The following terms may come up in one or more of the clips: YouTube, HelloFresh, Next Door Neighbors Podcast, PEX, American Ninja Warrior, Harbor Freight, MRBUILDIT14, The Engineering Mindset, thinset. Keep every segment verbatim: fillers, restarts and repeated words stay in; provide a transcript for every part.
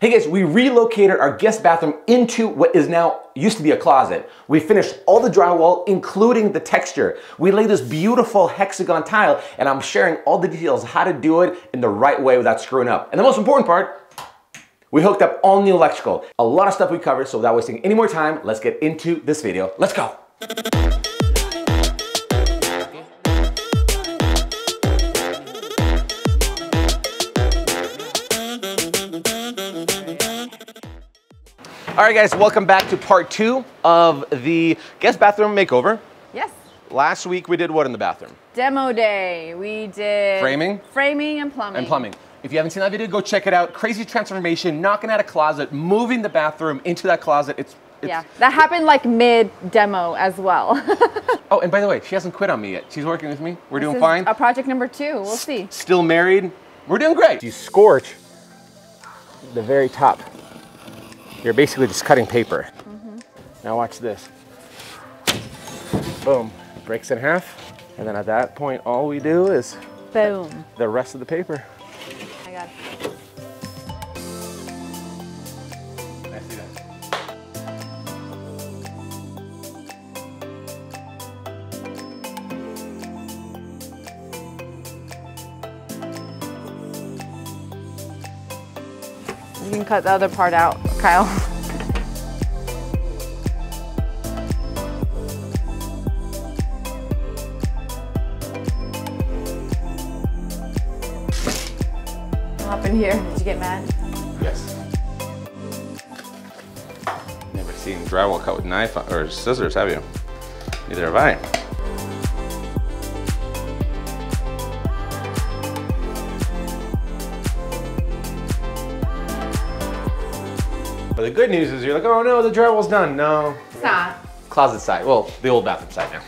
Hey guys, we relocated our guest bathroom into what is now used to be a closet. We finished all the drywall, including the texture. We laid this beautiful hexagon tile, and I'm sharing all the details how to do it in the right way without screwing up. And the most important part, we hooked up all new electrical. A lot of stuff we covered, so without wasting any more time, let's get into this video. Let's go. All right guys, welcome back to part two of the guest bathroom makeover. Yes. Last week we did what in the bathroom? Demo day. We did framing. Framing and plumbing. And plumbing. If you haven't seen that video, go check it out. Crazy transformation, knocking out a closet, moving the bathroom into that closet. It's, it's yeah, that happened like mid demo as well. Oh, and by the way, she hasn't quit on me yet. She's working with me. We're this doing fine. A project number two. We'll S see. Still married. We're doing great. You scorch the very top. You're basically just cutting paper. Mm-hmm. Now watch this. Boom, breaks in half. And then at that point, all we do is boom, the rest of the paper. Oh my God. I see that. You can cut the other part out. Kyle. Hop in here. Did you get mad? Yes. Never seen drywall cut with knife or scissors, have you? Neither have I. But the good news is you're like, oh no, the drywall's done. No. It's not. Closet side. Well, the old bathroom side now.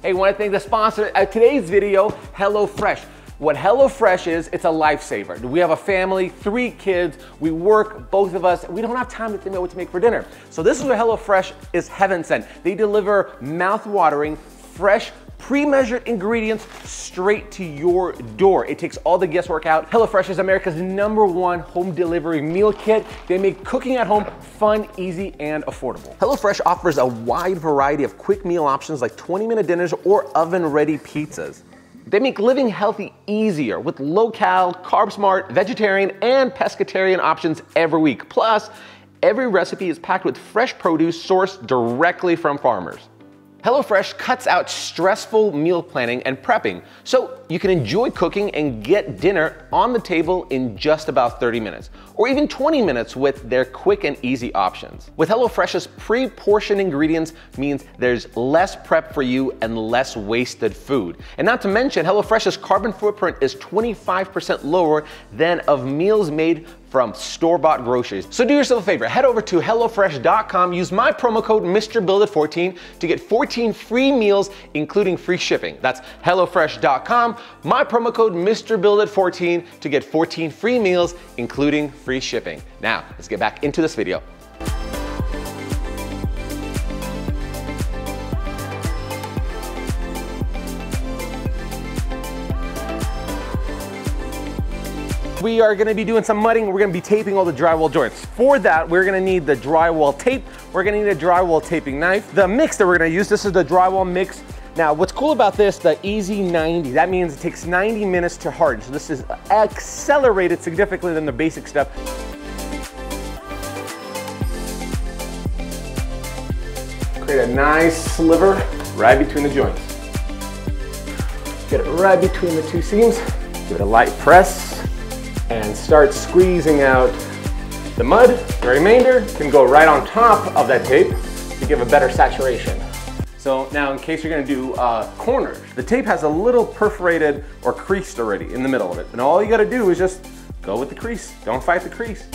Hey, want to thank the sponsor of today's video, HelloFresh. What HelloFresh is, it's a lifesaver. We have a family, three kids, we work, both of us, we don't have time to think about what to make for dinner. So this is where HelloFresh is heaven sent. They deliver mouth-watering, fresh, pre-measured ingredients straight to your door. It takes all the guesswork out. HelloFresh is America's number one home delivery meal kit. They make cooking at home fun, easy, and affordable. HelloFresh offers a wide variety of quick meal options like twenty minute dinners or oven-ready pizzas. They make living healthy easier with low-cal, carb-smart, vegetarian, and pescatarian options every week. Plus, every recipe is packed with fresh produce sourced directly from farmers. HelloFresh cuts out stressful meal planning and prepping, so you can enjoy cooking and get dinner on the table in just about thirty minutes, or even twenty minutes with their quick and easy options. With HelloFresh's pre-portioned ingredients means there's less prep for you and less wasted food. And not to mention, HelloFresh's carbon footprint is twenty-five percent lower than of meals made from store-bought groceries. So do yourself a favor, head over to HelloFresh dot com, use my promo code Mister Build It fourteen to get fourteen free meals, including free shipping. That's HelloFresh dot com, my promo code Mister Build It fourteen to get fourteen free meals, including free shipping. Now, let's get back into this video. We are gonna be doing some mudding. We're gonna be taping all the drywall joints. For that, we're gonna need the drywall tape. We're gonna need a drywall taping knife. The mix that we're gonna use, this is the drywall mix. Now, what's cool about this, the Easy ninety, that means it takes ninety minutes to harden. So this is accelerated significantly than the basic stuff. Create a nice sliver right between the joints. Get it right between the two seams. Give it a light press and start squeezing out the mud. The remainder can go right on top of that tape to give a better saturation. So now in case you're gonna do uh, corners, the tape has a little perforated or creased already in the middle of it. And all you gotta do is just go with the crease. Don't fight the crease.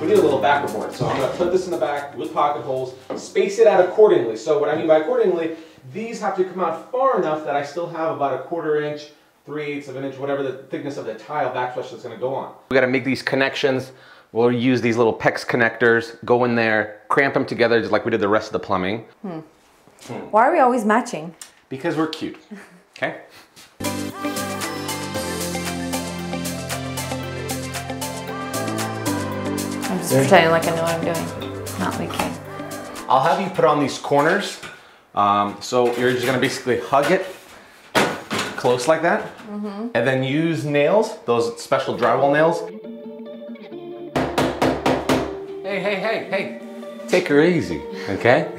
We need a little backer board, so I'm going to put this in the back with pocket holes, space it out accordingly. So what I mean by accordingly, these have to come out far enough that I still have about a quarter inch, three eighths of an inch, whatever the thickness of the tile backsplash is going to go on. We got to make these connections. We'll use these little PEX connectors, go in there, cramp them together just like we did the rest of the plumbing. Hmm. Hmm. Why are we always matching? because we're cute, okay? I'm just pretending like I know what I'm doing. Not like it. I'll have you put on these corners. Um, so you're just gonna basically hug it close like that, mm-hmm. and then use nails, those special drywall nails. Hey, hey, hey, hey. Take her easy, okay?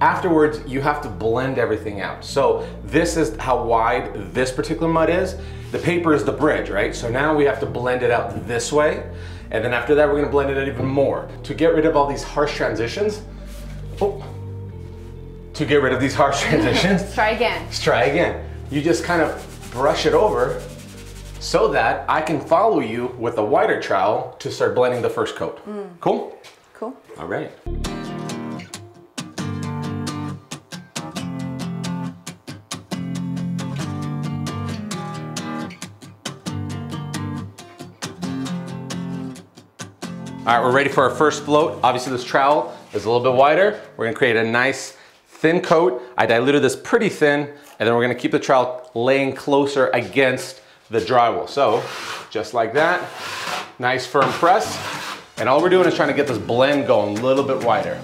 Afterwards, you have to blend everything out. So this is how wide this particular mud is. The paper is the bridge, right? So now we have to blend it out this way. And then after that, we're gonna blend it out even more. To get rid of all these harsh transitions, oh, to get rid of these harsh transitions. Let's try again. Let's try again. You just kind of brush it over so that I can follow you with a wider trowel to start blending the first coat. Mm. Cool? Cool. All right. All right, we're ready for our first float. Obviously this trowel is a little bit wider. We're gonna create a nice thin coat. I diluted this pretty thin, and then we're gonna keep the trowel laying closer against the drywall. So just like that, nice firm press. And all we're doing is trying to get this blend going a little bit wider.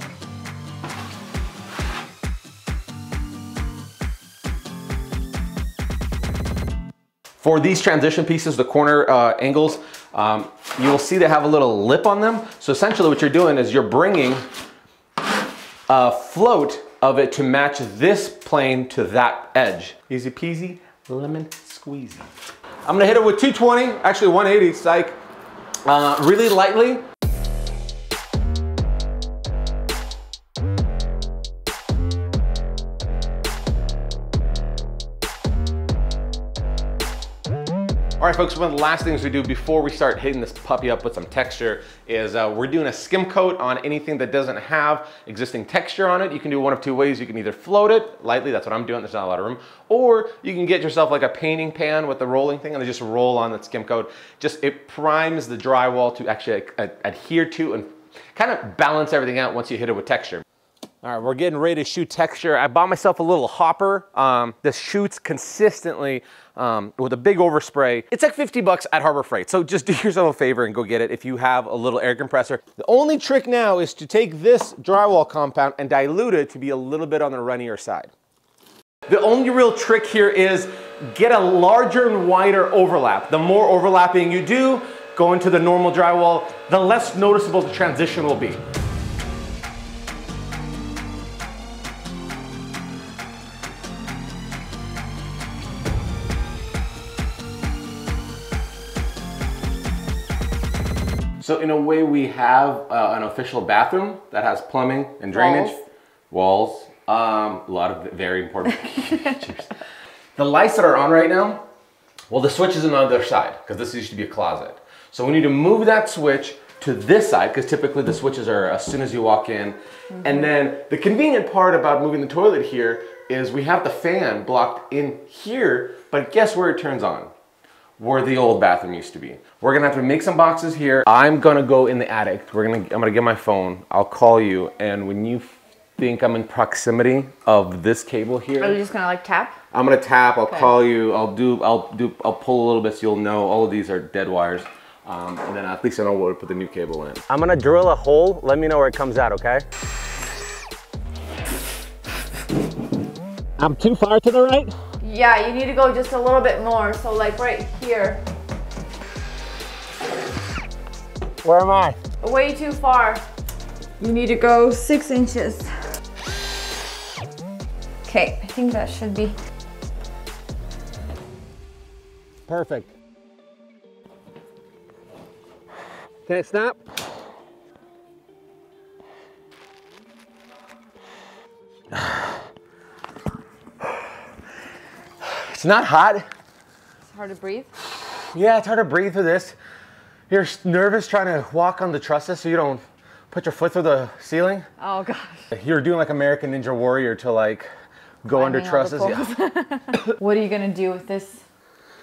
For these transition pieces, the corner uh, angles, um, you'll see they have a little lip on them. So essentially what you're doing is you're bringing a float of it to match this plane to that edge. Easy peasy, lemon squeezy. I'm gonna hit it with two twenty, actually one eighty, psych, uh, really lightly. All right, folks, one of the last things we do before we start hitting this puppy up with some texture is uh, we're doing a skim coat on anything that doesn't have existing texture on it. You can do one of two ways. You can either float it lightly, that's what I'm doing, there's not a lot of room, or you can get yourself like a painting pan with the rolling thing and they just roll on that skim coat. Just, it primes the drywall to actually ad adhere to and kind of balance everything out once you hit it with texture. All right, we're getting ready to shoot texture. I bought myself a little hopper. Um, this shoots consistently um, with a big overspray. It's like fifty bucks at Harbor Freight. So just do yourself a favor and go get it if you have a little air compressor. The only trick now is to take this drywall compound and dilute it to be a little bit on the runnier side. The only real trick here is get a larger and wider overlap. The more overlapping you do, going to the normal drywall, the less noticeable the transition will be. So in a way, we have uh, an official bathroom that has plumbing and drainage. Walls. Walls. Um, a lot of very important features. The lights that are on right now, well, the switch is on the other side because this used to be a closet. So we need to move that switch to this side because typically the switches are as soon as you walk in. Mm-hmm. And then the convenient part about moving the toilet here is we have the fan blocked in here, but guess where it turns on? Where the old bathroom used to be. We're gonna have to make some boxes here. I'm gonna go in the attic. We're gonna, I'm gonna get my phone. I'll call you, and when you think I'm in proximity of this cable here, are you just gonna like tap? I'm gonna tap. I'll okay. call you. I'll do. I'll do. I'll pull a little bit so you'll know. All of these are dead wires, um, and then at least I know where to put the new cable in. I'm gonna drill a hole. Let me know where it comes out. Okay. I'm too far to the right. Yeah, you need to go just a little bit more. So like right here. Where am I? Way too far. You need to go six inches. Okay, I think that should be. Perfect. Can it snap? It's not hot. It's hard to breathe? Yeah, it's hard to breathe through this. You're nervous trying to walk on the trusses so you don't put your foot through the ceiling. Oh gosh. You're doing like American Ninja Warrior to like go climbing under trusses. Yeah. What are you gonna do with this?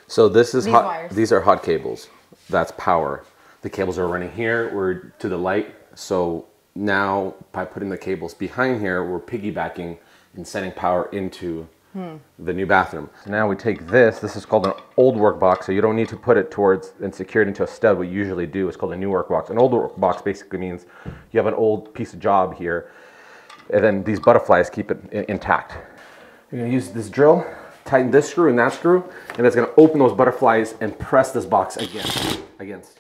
So this is these hot wires. These are hot cables. That's power. The cables are running here. We're to the light. So now by putting the cables behind here, we're piggybacking and sending power into hmm. the new bathroom. So now we take this, this is called an old work box, so you don't need to put it towards and secure it into a stud. What you usually do is called a new work box. An old work box basically means you have an old piece of job here, and then these butterflies keep it in intact. You're gonna use this drill, tighten this screw and that screw, and it's gonna open those butterflies and press this box against. against.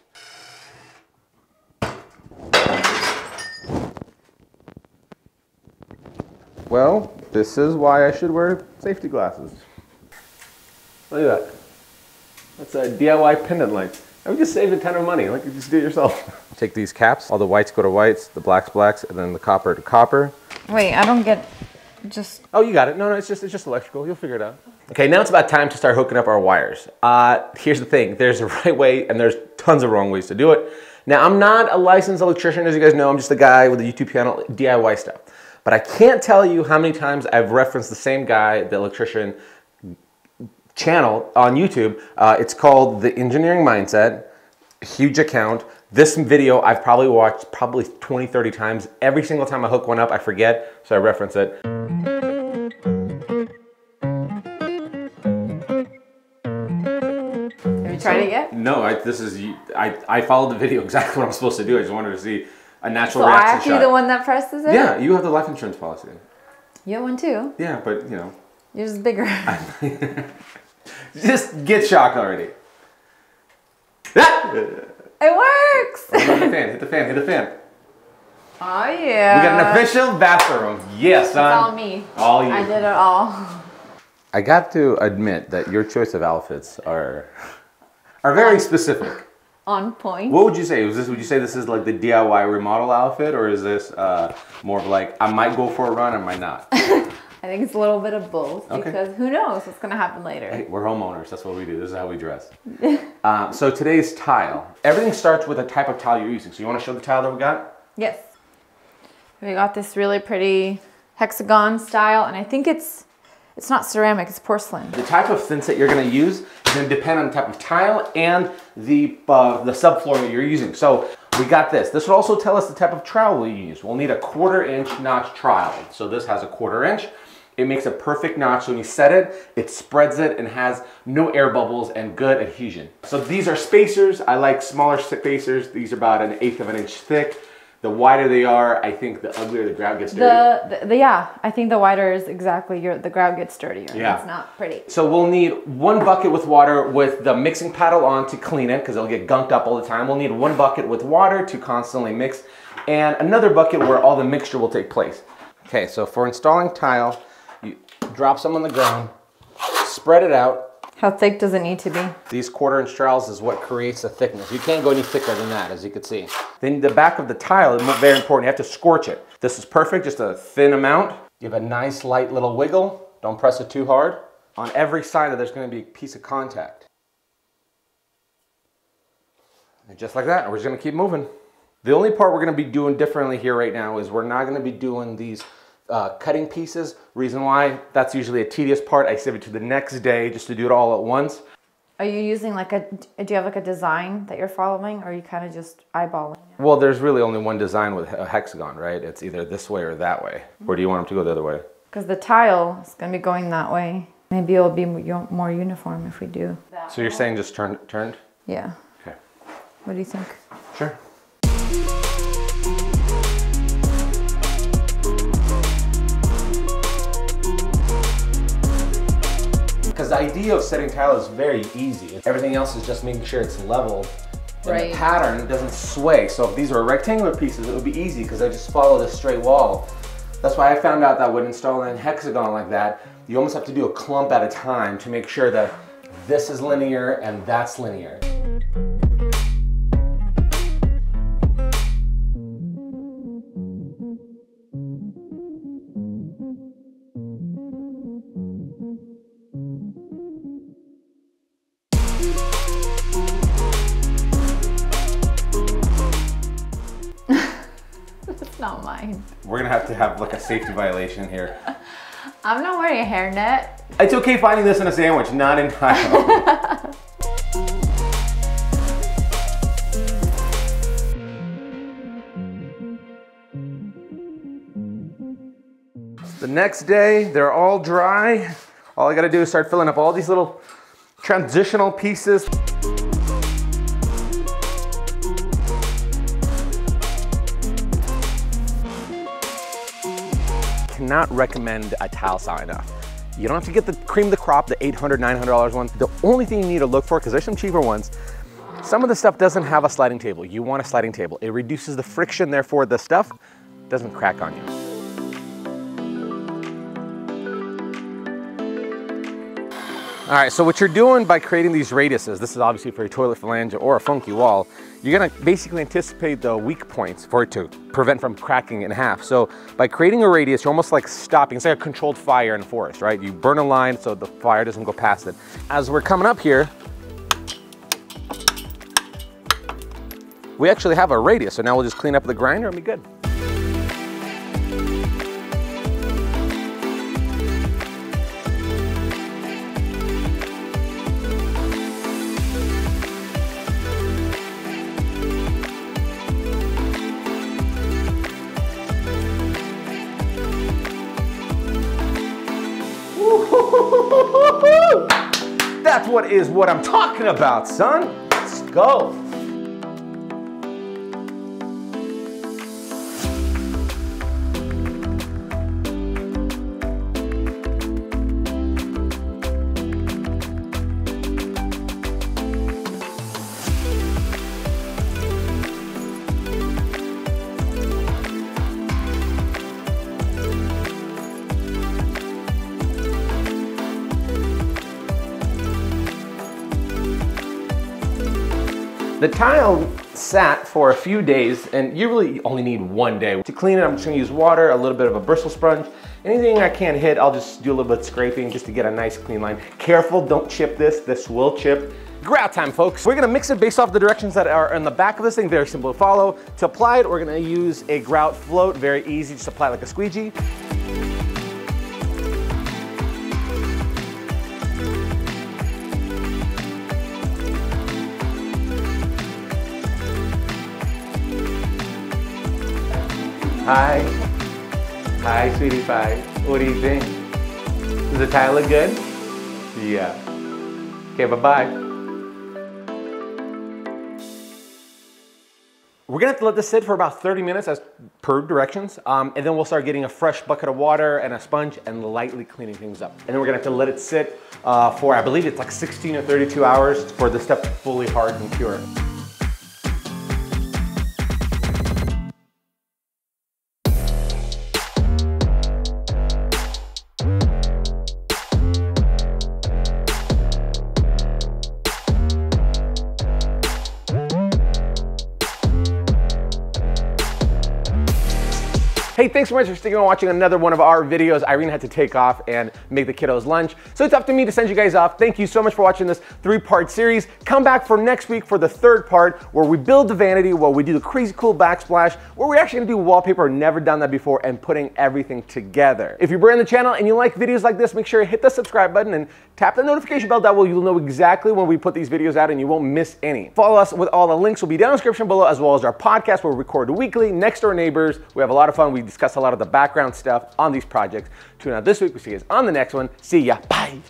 Well, this is why I should wear safety glasses. Look at that. That's a D I Y pendant light. I would just save a ton of money. Like, you just do it yourself. Take these caps. All the whites go to whites, the blacks blacks, and then the copper to copper. Wait, I don't get just... Oh, you got it. No, no, it's just, it's just electrical. You'll figure it out. Okay, now it's about time to start hooking up our wires. Uh, here's the thing. There's a right way, and there's tons of wrong ways to do it. Now, I'm not a licensed electrician, as you guys know. I'm just a guy with a YouTube channel, D I Y stuff. But I can't tell you how many times I've referenced the same guy, the electrician channel on YouTube. Uh, it's called The Engineering Mindset, huge account. This video I've probably watched probably twenty, thirty times. Every single time I hook one up, I forget, so I reference it. Have you tried it yet? No, I, this is, I, I followed the video exactly what I'm supposed to do. I just wanted to see a natural so reaction. So I have to be the one that presses it? Yeah, you have the life insurance policy. You have one too? Yeah, but you know. Yours is bigger. Just get shocked already. Ah! It works! Hit the fan, hit the fan, hit the fan. Oh yeah. We got an official bathroom. Yes, son. It's all me. All you. I did it all. I got to admit that your choice of outfits are, are very specific. On point. What would you say? Was this? Would you say this is like the D I Y remodel outfit, or is this uh, more of like I might go for a run, I might not? I think it's a little bit of both, okay, because who knows what's gonna happen later. Hey, we're homeowners. That's what we do. This is how we dress. um, so today's tile. Everything starts with the type of tile you're using. So you want to show the tile that we got? Yes. We got this really pretty hexagon style, and I think it's it's not ceramic. It's porcelain. The type of thinset you're gonna use is gonna depend on the type of tile and the uh, the subfloor that you're using. So we got this. This will also tell us the type of trowel you use. We'll need a quarter inch notch trowel. So this has a quarter inch. It makes a perfect notch. So when you set it, it spreads it and has no air bubbles and good adhesion. So these are spacers. I like smaller spacers. These are about an eighth of an inch thick. The wider they are, I think the uglier the grout gets dirty. The, the, the, yeah, I think the wider is exactly your, the grout gets dirtier. Yeah. It's not pretty. So we'll need one bucket with water with the mixing paddle on to clean it because it'll get gunked up all the time. We'll need one bucket with water to constantly mix and another bucket where all the mixture will take place. Okay, so for installing tile, you drop some on the ground, spread it out. How thick does it need to be? These quarter inch trowels is what creates the thickness. You can't go any thicker than that, as you can see. Then the back of the tile is very important. You have to scorch it. This is perfect, just a thin amount. Give a nice light little wiggle. Don't press it too hard. On every side of there's gonna be a piece of contact. And just like that, we're just gonna keep moving. The only part we're gonna be doing differently here right now is we're not gonna be doing these Uh, cutting pieces. Reason why, that's usually a tedious part. I save it to the next day just to do it all at once. Are you using like a, do you have like a design that you're following, or are you kind of just eyeballing? Well, there's really only one design with a hexagon, right? It's either this way or that way. Mm-hmm. Or do you want them to go the other way? Because the tile is going to be going that way. Maybe it'll be more uniform if we do. So you're saying just turn, turned? Yeah. Okay. What do you think? Sure. Because the idea of setting tile is very easy. Everything else is just making sure it's leveled and right. The pattern doesn't sway. So if these were rectangular pieces, it would be easy because I just follow this straight wall. That's why I found out that when installing a hexagon like that, you almost have to do a clump at a time to make sure that this is linear and that's linear. We're gonna have to have like a safety violation here. I'm not wearing a hairnet. It's okay finding this in a sandwich, not in tile. The next day, they're all dry. All I gotta do is start filling up all these little transitional pieces. Cannot recommend a towel saw enough. You don't have to get the cream of the crop, the eight hundred, nine hundred dollar one. The only thing you need to look for, because there's some cheaper ones, some of the stuff doesn't have a sliding table. You want a sliding table. It reduces the friction, therefore the stuff doesn't crack on you. All right, so what you're doing by creating these radiuses, this is obviously for a toilet phalange or a funky wall, you're gonna basically anticipate the weak points for it to prevent from cracking in half. So by creating a radius, you're almost like stopping. It's like a controlled fire in a forest, right? You burn a line so the fire doesn't go past it. As we're coming up here, we actually have a radius. So now we'll just clean up the grinder and be good. That's what is what I'm talking about, son. Let's go. The tile sat for a few days, and you really only need one day. To clean it, I'm just gonna use water, a little bit of a bristle sponge. Anything I can't hit, I'll just do a little bit of scraping just to get a nice clean line. Careful, don't chip this, this will chip. Grout time, folks. We're gonna mix it based off the directions that are in the back of this thing, very simple to follow. To apply it, we're gonna use a grout float, very easy, just apply it like a squeegee. Hi. Hi, sweetie pie. What do you think? Does the tile look good? Yeah. Okay, bye-bye. We're gonna have to let this sit for about thirty minutes as per directions, um, and then we'll start getting a fresh bucket of water and a sponge and lightly cleaning things up. And then we're gonna have to let it sit uh, for, I believe it's like sixteen or thirty-two hours for the stuff to fully harden and cure. Hey, thanks so much for sticking on watching another one of our videos. Irene had to take off and make the kiddos lunch, so it's up to me to send you guys off. Thank you so much for watching this three-part series. Come back for next week for the third part where we build the vanity, where we do the crazy cool backsplash, where we're actually gonna do wallpaper, never done that before, and putting everything together. If you're brand new to the channel and you like videos like this, make sure you hit the subscribe button and tap the notification bell. That way you'll know exactly when we put these videos out and you won't miss any. Follow us with all the links will be down in the description below, as well as our podcast where we record weekly, Next Door Neighbors. We have a lot of fun. We discuss a lot of the background stuff on these projects. Tune out this week. We'll see you guys on the next one. See ya. Bye.